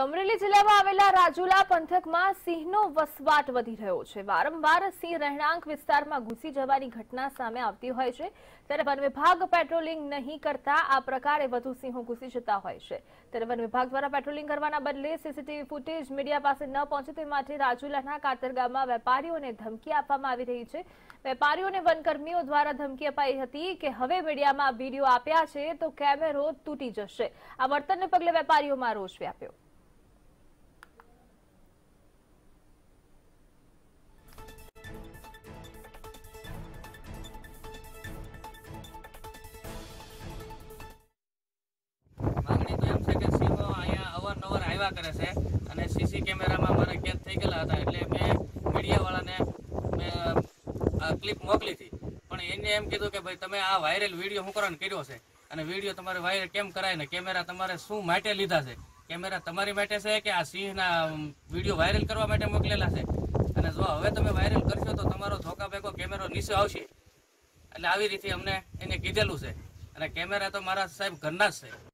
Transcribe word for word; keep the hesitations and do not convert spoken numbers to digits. અમરેલી જિલ્લામાં આવેલા રાજુલા પંથકમાં સિંહનો વસવાટ વધી રહ્યો છે। વારંવાર સિંહ રહેણાંક વિસ્તારમાં ઘૂસી જવાની ઘટના સામે આવતી હોય છે, ત્યારે વન વિભાગ પેટ્રોલિંગ નહીં કરતા આ પ્રકારે વધુ સિંહો ઘૂસી જતા હોય છે। ત્યારે વન વિભાગ દ્વારા પેટ્રોલિંગ કરવાના બદલે સીસીટીવી ફૂટેજ મીડિયા પાસે ન પહોંચે તે માટે રાજુલાના કાતર ગામમાં વેપારીઓને ધમકી આપવામાં આવી રહી છે। વેપારીઓને વનકર્મીઓ દ્વારા ધમકી અપાઈ હતી કે હવે મીડિયામાં વિડીયો આપ્યા છે તો કેમેરો તૂટી જશે। આ વર્તનને પગલે વેપારીઓમાં રોષ વ્યાપ્યો। करे से अने सीसी कैमरा में मारा कैद थी गया था एटले मैं मीडिया वाला ने मैं क्लिप मोकली थी पण एने एम कीधुं के भाई तमे आ वायरल वीडियो हूँ करन कर्यो छे अने वीडियो तमारे वायरल केम कराय ने कैमरा तमारे शुं माटे लीधा छे कैमरा तमारी माटे छे के आ सिंहना वीडियो वायरल करवा माटे मोकलेला छे अने जो हवे तमे वायरल करशो तो तमारो धोका भेगो कैमरो नीचे आवशे एटले आवी रीते अमने एने कीधेलुं छे अने कैमरा तो मारा साहेब घरना छे।